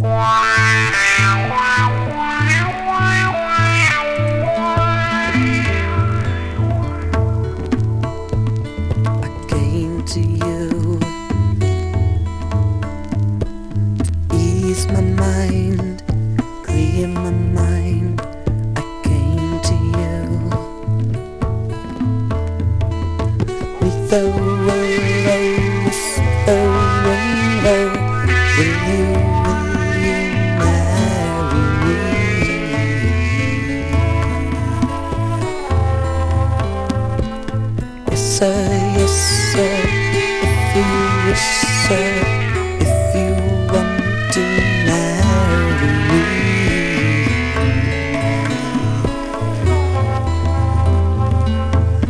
I came to you to ease my mind, clear my mind. I came to you with a low, whisper. Yes sir, if you wish sir, if you want to marry me.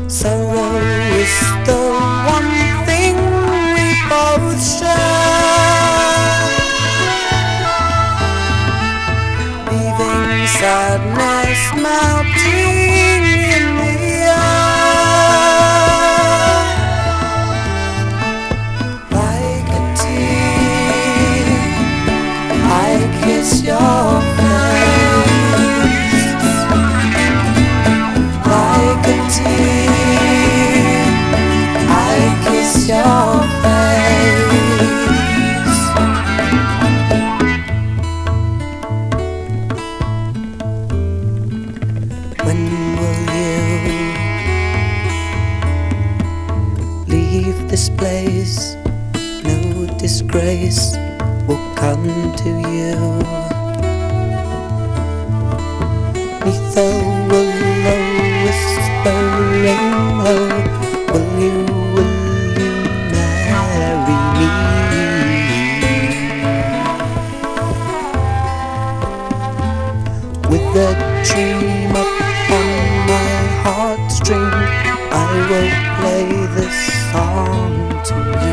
Sorrow is the one thing we both share, leaving sadness melting in the air. Leave this place, no disgrace will come to you. Neath the willow whispering low, will you marry me? With a dream upon my heartstring, I will play this song to you.